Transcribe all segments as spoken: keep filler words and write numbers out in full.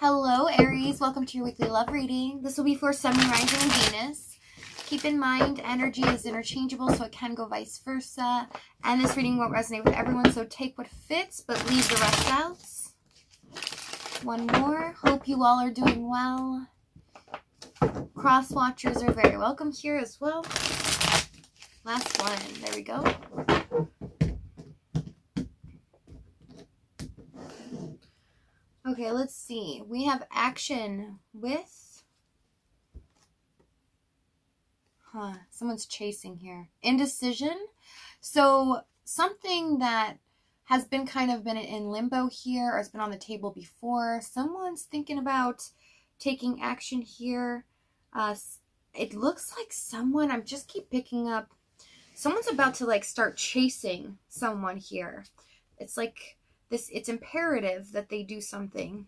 Hello, Aries. Welcome to your weekly love reading. This will be for Sun, Moon, Rising, and Venus. Keep in mind, energy is interchangeable, so it can go vice versa. And this reading won't resonate with everyone, so take what fits, but leave the rest out. One more. Hope you all are doing well. Cross watchers are very welcome here as well. Last one. There we go. Okay, let's see. We have action with... Huh, someone's chasing here. Indecision. So something that has been kind of been in limbo here, or has been on the table before. Someone's thinking about taking action here. Uh, it looks like someone, I just keep picking up, someone's about to like start chasing someone here. It's like... This, it's imperative that they do something.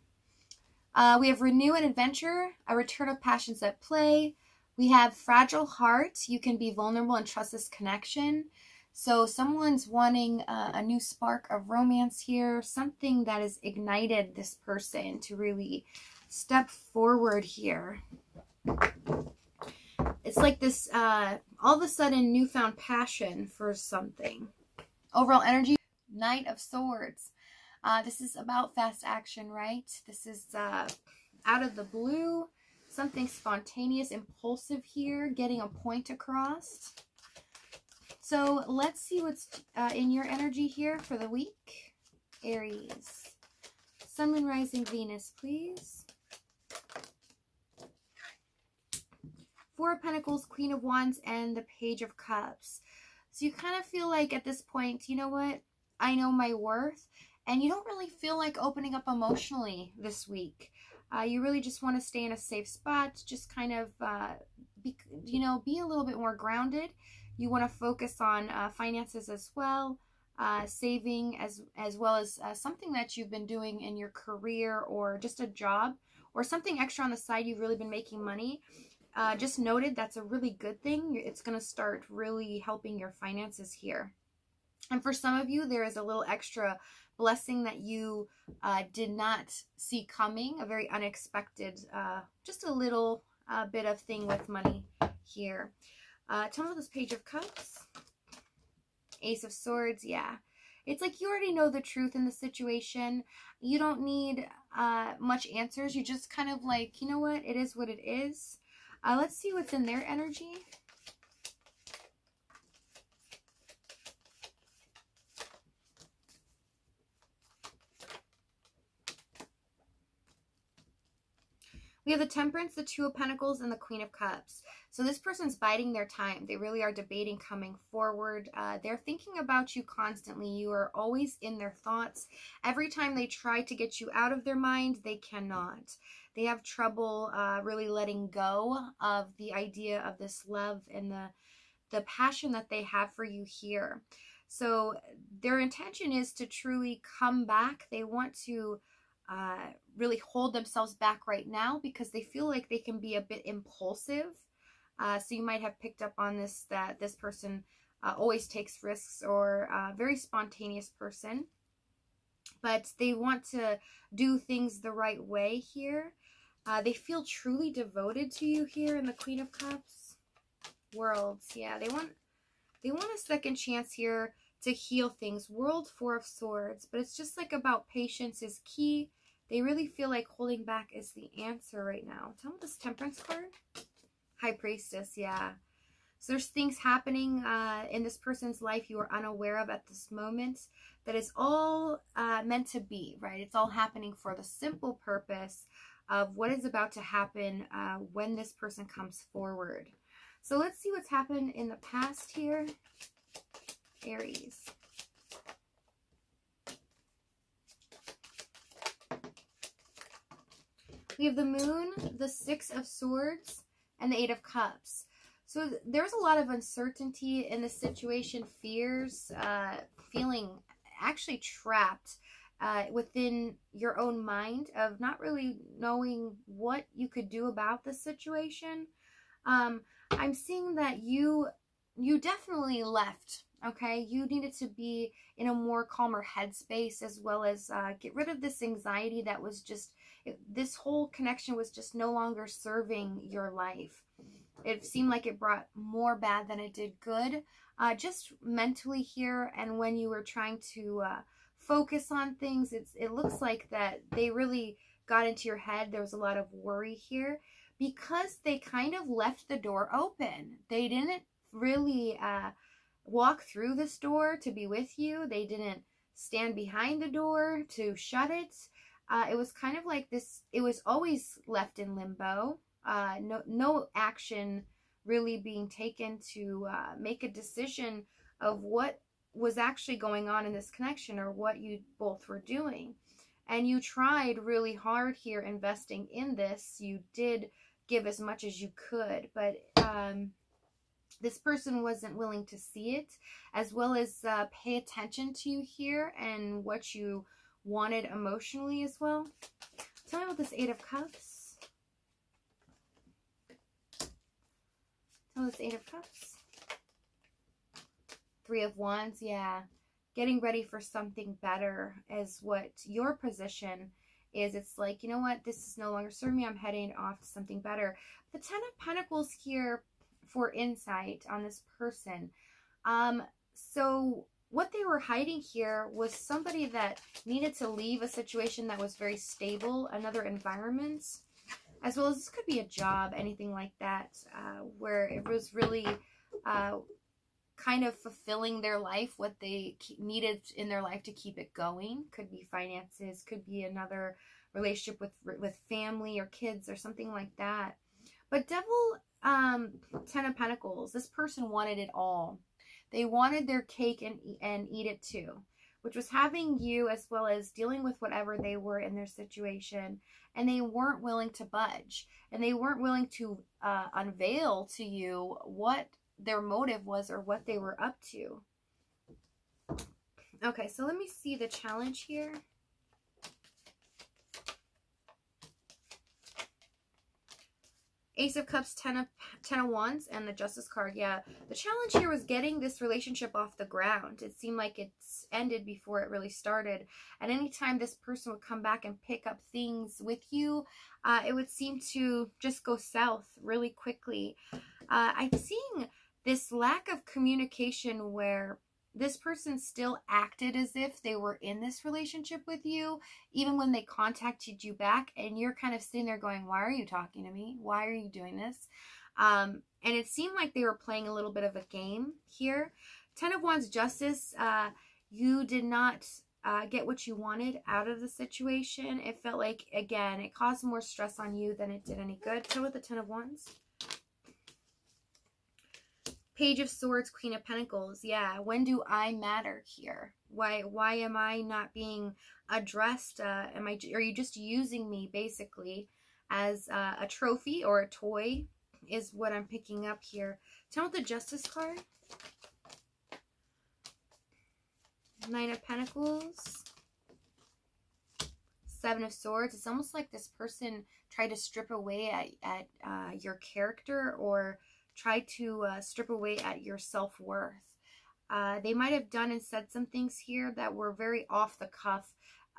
Uh, we have renew and adventure, a return of passions at play. We have fragile heart. You can be vulnerable and trust this connection. So someone's wanting uh, a new spark of romance here, something that has ignited this person to really step forward here. It's like this uh, all of a sudden newfound passion for something. Overall energy, Knight of Swords. Uh, this is about fast action, right? This is uh, out of the blue, something spontaneous, impulsive here, getting a point across. So let's see what's uh, in your energy here for the week. Aries. Sun, Moon, Rising, Venus, please. Four of Pentacles, Queen of Wands, and the Page of Cups. So you kind of feel like at this point, you know what? I know my worth. And you don't really feel like opening up emotionally this week. Uh, you really just want to stay in a safe spot. Just kind of, uh, be, you know, be a little bit more grounded. You want to focus on uh, finances as well, uh, saving as as well as uh, something that you've been doing in your career or just a job or something extra on the side. You've really been making money. Uh, just noted that's a really good thing. It's going to start really helping your finances here. And for some of you, there is a little extra blessing that you uh, did not see coming, a very unexpected, uh, just a little uh, bit of thing with money here. Uh, tell me about this Page of Cups. Ace of Swords, yeah. It's like you already know the truth in the situation. You don't need uh, much answers. You just kind of like, you know what? It is what it is. Uh, let's see what's in their energy. We have the Temperance, the Two of Pentacles, and the Queen of Cups. So this person's biding their time. They really are debating coming forward. Uh, they're thinking about you constantly. You are always in their thoughts. Every time they try to get you out of their mind, they cannot. They have trouble uh, really letting go of the idea of this love and the, the passion that they have for you here. So their intention is to truly come back. They want to... Uh, really hold themselves back right now because they feel like they can be a bit impulsive. Uh, so you might have picked up on this, that this person uh, always takes risks or a uh, very spontaneous person. But they want to do things the right way here. Uh, they feel truly devoted to you here in the Queen of Cups. Worlds, yeah, they want, they want a second chance here to heal things. World, Four of Swords. But it's just like about patience is key. They really feel like holding back is the answer right now. Tell me this Temperance card. High Priestess, yeah. So there's things happening uh, in this person's life you are unaware of at this moment that is all uh, meant to be, right? It's all happening for the simple purpose of what is about to happen uh, when this person comes forward. So let's see what's happened in the past here. Aries. We have the Moon, the Six of Swords, and the Eight of Cups. So th there's a lot of uncertainty in this situation, fears, uh, feeling actually trapped uh, within your own mind of not really knowing what you could do about this situation. Um, I'm seeing that you, you definitely left Okay, you needed to be in a more calmer headspace, as well as uh, get rid of this anxiety that was just, it, this whole connection was just no longer serving your life. It seemed like it brought more bad than it did good, uh, just mentally here. And when you were trying to uh, focus on things, it's, it looks like that they really got into your head. There was a lot of worry here because they kind of left the door open. They didn't really... Uh, walk through this door to be with you. They didn't stand behind the door to shut it. Uh, it was kind of like this, it was always left in limbo. Uh, no, no action really being taken to uh, make a decision of what was actually going on in this connection or what you both were doing. And you tried really hard here investing in this. You did give as much as you could, but um, this person wasn't willing to see it, as well as uh, pay attention to you here and what you wanted emotionally as well. Tell me about this Eight of Cups. Tell me this Eight of Cups. Three of Wands, yeah. Getting ready for something better is what your position is. It's like, you know what, this is no longer serving me. I'm heading off to something better. The Ten of Pentacles here, for insight on this person. Um, so what they were hiding here was somebody that needed to leave a situation that was very stable, another environment, as well as this could be a job, anything like that, uh, where it was really uh, kind of fulfilling their life, what they needed in their life to keep it going. Could be finances, could be another relationship with, with family or kids or something like that. But Devil... Um, Ten of Pentacles. This person wanted it all. They wanted their cake and, and eat it too, which was having you as well as dealing with whatever they were in their situation. And they weren't willing to budge, and they weren't willing to uh, unveil to you what their motive was or what they were up to. Okay, so let me see the challenge here. Ace of Cups, ten of, ten of Wands, and the Justice card, yeah. The challenge here was getting this relationship off the ground. It seemed like it's ended before it really started. And anytime this person would come back and pick up things with you, uh, it would seem to just go south really quickly. Uh, I'm seeing this lack of communication where this person still acted as if they were in this relationship with you, even when they contacted you back, and you're kind of sitting there going, why are you talking to me? Why are you doing this? Um, and it seemed like they were playing a little bit of a game here. Ten of Wands, Justice, uh, you did not uh, get what you wanted out of the situation. It felt like, again, it caused more stress on you than it did any good. So with the Ten of Wands. Page of Swords, Queen of Pentacles. Yeah, when do I matter here? Why why am I not being addressed? Uh, am I? Are you just using me basically as uh, a trophy or a toy is what I'm picking up here. Tell me the Justice card. Nine of Pentacles. Seven of Swords. It's almost like this person tried to strip away at, at uh, your character or... try to uh, strip away at your self-worth. Uh, they might have done and said some things here that were very off the cuff,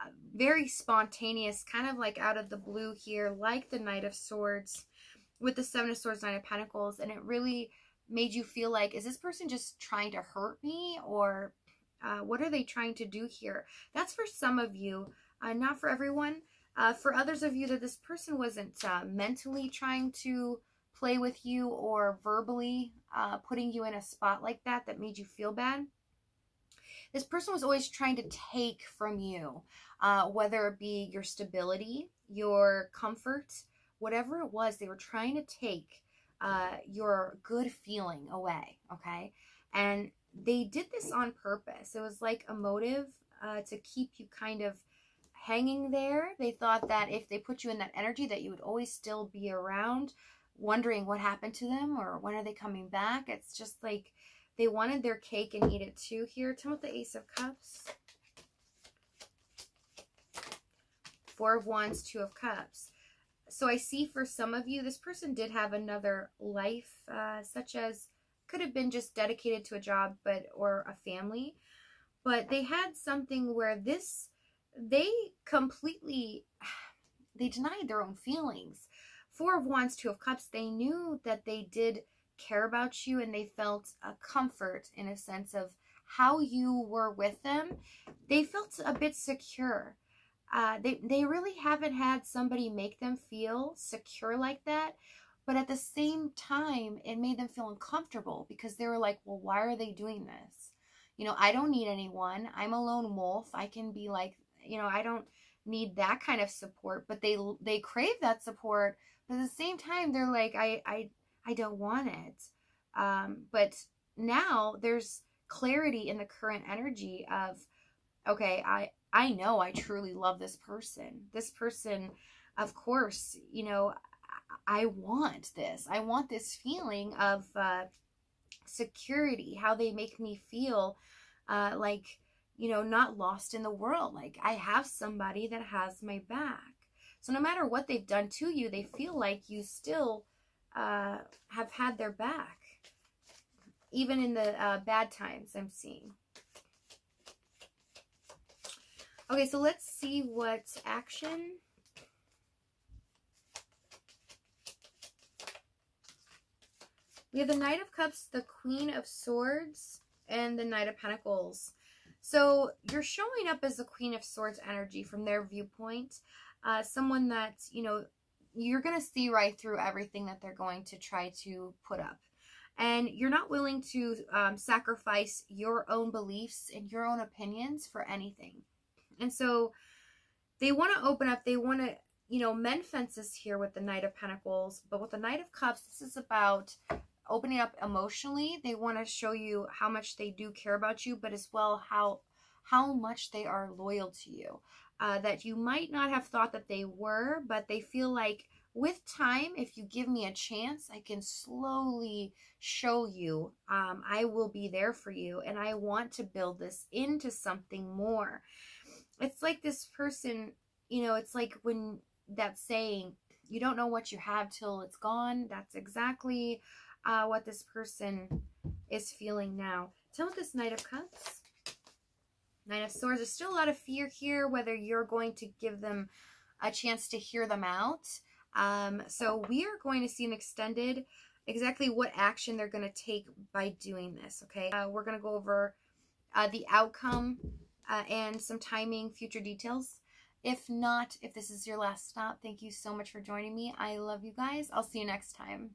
uh, very spontaneous, kind of like out of the blue here, like the Knight of Swords with the Seven of Swords, Nine of Pentacles, and it really made you feel like, is this person just trying to hurt me, or uh, what are they trying to do here? That's for some of you, uh, not for everyone. Uh, for others of you, that this person wasn't uh, mentally trying to play with you or verbally uh, putting you in a spot like that that made you feel bad. This person was always trying to take from you, uh, whether it be your stability, your comfort, whatever it was, they were trying to take uh, your good feeling away, okay? And they did this on purpose. It was like a motive uh, to keep you kind of hanging there. They thought that if they put you in that energy that you would always still be around, wondering what happened to them or when are they coming back. It's just like they wanted their cake and eat it too here. Tell me about the Ace of Cups. Four of Wands, Two of Cups. So I see for some of you, this person did have another life, uh, such as could have been just dedicated to a job but or a family, but they had something where this, they completely, they denied their own feelings. Four of Wands, Two of Cups, they knew that they did care about you and they felt a comfort in a sense of how you were with them. They felt a bit secure. Uh, they, they really haven't had somebody make them feel secure like that. But at the same time, it made them feel uncomfortable because they were like, well, why are they doing this? You know, I don't need anyone. I'm a lone wolf. I can be like, you know, I don't need that kind of support. But they they crave that support. But at the same time, they're like, I, I, I don't want it. Um, but now there's clarity in the current energy of, okay, I, I know I truly love this person. This person, of course, you know, I want this. I want this feeling of uh, security, how they make me feel uh, like, you know, not lost in the world. Like I have somebody that has my back. So no matter what they've done to you, they feel like you still uh, have had their back. Even in the uh, bad times I'm seeing. Okay, so let's see what action. We have the Knight of Cups, the Queen of Swords, and the Knight of Pentacles. So you're showing up as the Queen of Swords energy from their viewpoint. Uh, someone that, you know, you're going to see right through everything that they're going to try to put up. And you're not willing to um, sacrifice your own beliefs and your own opinions for anything. And so they want to open up. They want to, you know, mend fences here with the Knight of Pentacles. But with the Knight of Cups, this is about opening up emotionally. They want to show you how much they do care about you, but as well how how much they are loyal to you. Uh, that you might not have thought that they were, but they feel like with time, if you give me a chance, I can slowly show you um, I will be there for you, and I want to build this into something more. It's like this person, you know, it's like when that saying, you don't know what you have till it's gone. That's exactly uh, what this person is feeling now. Tell me this Knight of Cups, Knight of Swords. There's still a lot of fear here, whether you're going to give them a chance to hear them out. Um, so we are going to see an extended, exactly what action they're going to take by doing this. Okay. Uh, we're going to go over uh, the outcome uh, and some timing, future details. If not, if this is your last stop, thank you so much for joining me. I love you guys. I'll see you next time.